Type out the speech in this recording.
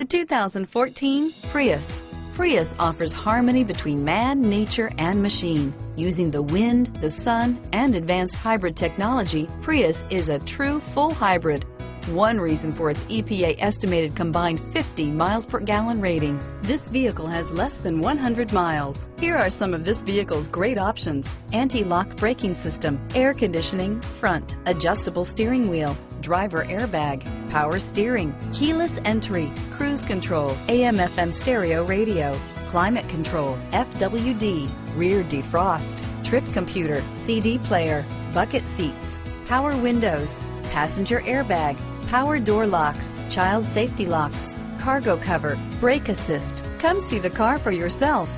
The 2014 Prius. Prius offers harmony between man, nature, and machine. Using the wind, the sun, and advanced hybrid technology, Prius is a true full hybrid. One reason for its EPA estimated combined 50 miles per gallon rating. This vehicle has less than 100 miles. Here are some of this vehicle's great options: anti-lock braking system, air conditioning, front, adjustable steering wheel, driver airbag, power steering, keyless entry, cruise control, AM/FM stereo radio, climate control, FWD, rear defrost, trip computer, CD player, bucket seats, power windows, passenger airbag, power door locks, child safety locks, cargo cover, brake assist. Come see the car for yourself.